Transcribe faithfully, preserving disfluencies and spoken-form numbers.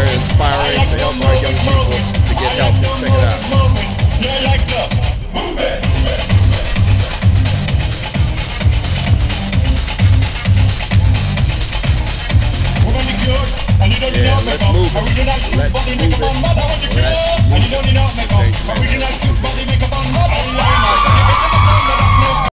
we're inspiring to help our young people to get help. Check it out. Yeah, let's move it. Let's move it.